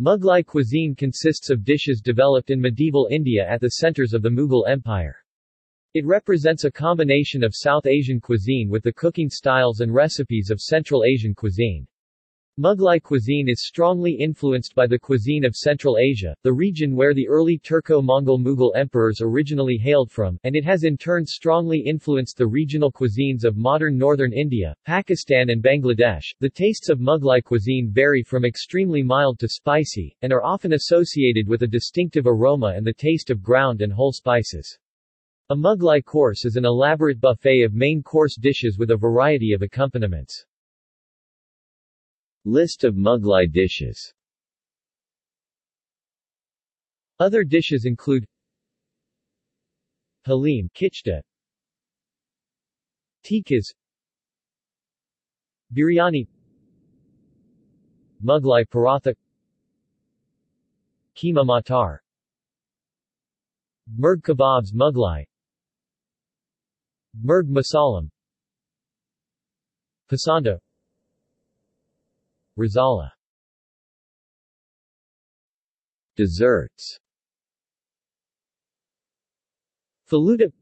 Mughlai cuisine consists of dishes developed in medieval India at the centers of the Mughal Empire. It represents a combination of South Asian cuisine with the cooking styles and recipes of Central Asian cuisine. Mughlai cuisine is strongly influenced by the cuisine of Central Asia, the region where the early Turko-Mongol Mughal emperors originally hailed from, and it has in turn strongly influenced the regional cuisines of modern northern India, Pakistan and Bangladesh. The tastes of Mughlai cuisine vary from extremely mild to spicy, and are often associated with a distinctive aroma and the taste of ground and whole spices. A Mughlai course is an elaborate buffet of main course dishes with a variety of accompaniments. List of Mughlai dishes. Other dishes include Halim Kichda, Tikkas, Biryani, Mughlai Paratha, Keema Matar, Murg Kebabs Mughlai, Murg Masalam, Pasanda, Risala. Desserts. Faluda,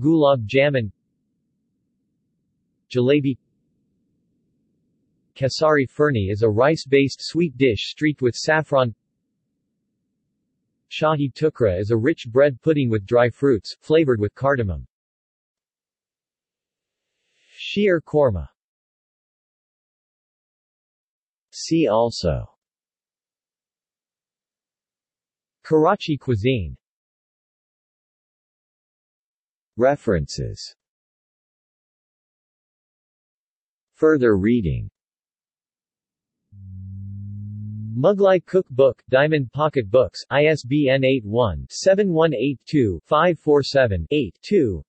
Gulab Jamun, Jalebi. Kesari Ferni is a rice-based sweet dish streaked with saffron. Shahi Tukra is a rich bread pudding with dry fruits, flavored with cardamom. Sheer Korma. See also: Karachi cuisine. References. Further reading: Mughlai Cookbook, Diamond Pocket Books, ISBN 81-7182-547-8-2.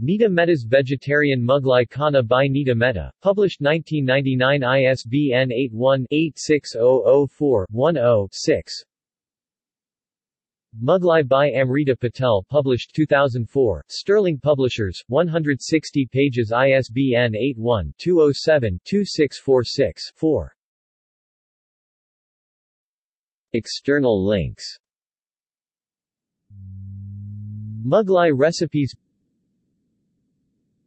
Nita Mehta's Vegetarian Mughlai Khana by Nita Mehta, published 1999, ISBN 81-86004-10-6. Mughlai by Amrita Patel, published 2004, Sterling Publishers, 160 pages, ISBN 81-207-2646-4. External links: Mughlai recipes,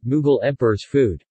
Mughal Emperor's Food.